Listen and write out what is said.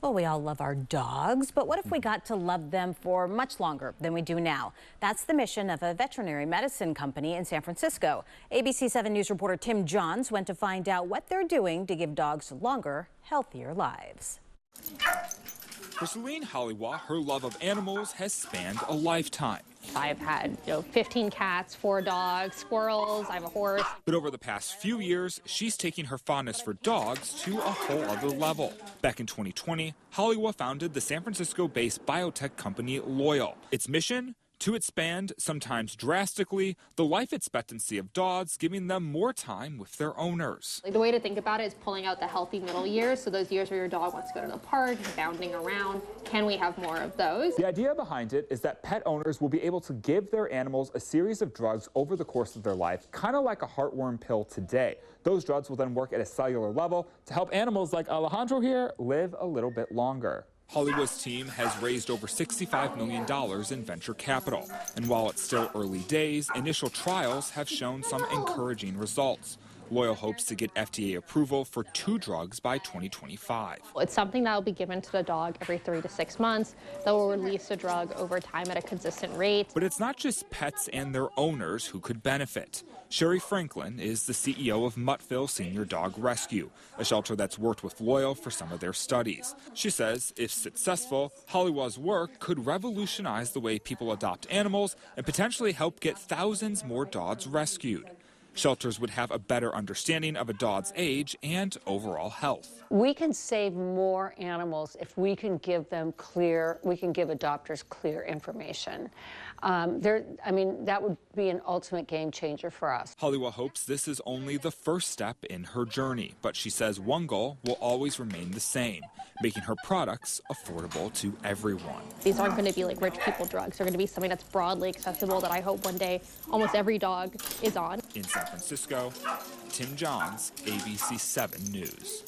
Well, we all love our dogs, but what if we got to love them for much longer than we do now? That's the mission of a veterinary medicine company in San Francisco. ABC 7 News reporter Tim Johns went to find out what they're doing to give dogs longer, healthier lives. For Celine Halioua, her love of animals has spanned a lifetime. I've had 15 cats, 4 dogs, squirrels, I have a horse. But over the past few years, she's taking her fondness for dogs to a whole other level. Back in 2020, Halioua founded the San Francisco-based biotech company Loyal. Its mission? To expand, sometimes drastically, the life expectancy of dogs, giving them more time with their owners. The way to think about it is pulling out the healthy middle years, so those years where your dog wants to go to the park, bounding around. Can we have more of those? The idea behind it is that pet owners will be able to give their animals a series of drugs over the course of their life, kind of like a heartworm pill today. Those drugs will then work at a cellular level to help animals like Alejandro here live a little bit longer. Halioua's team has raised over $65 million in venture capital. And while it's still early days, initial trials have shown some encouraging results. Loyal hopes to get FDA approval for 2 drugs by 2025. It's something that will be given to the dog every 3 to 6 months. They will release a drug over time at a consistent rate. But it's not just pets and their owners who could benefit. Sherry Franklin is the CEO of Muttville Senior Dog Rescue, a shelter that's worked with Loyal for some of their studies. She says if successful, Halioua's work could revolutionize the way people adopt animals and potentially help get thousands more dogs rescued. Shelters would have a better understanding of a dog's age and overall health. We can save more animals if we can give them we can give adopters clear information. That would be an ultimate game changer for us. Halioua hopes this is only the first step in her journey, but she says one goal will always remain the same, making her products affordable to everyone. These aren't going to be like rich people drugs. They're going to be something that's broadly accessible that I hope one day almost every dog is on. In San Francisco, Tim Johns, ABC 7 News.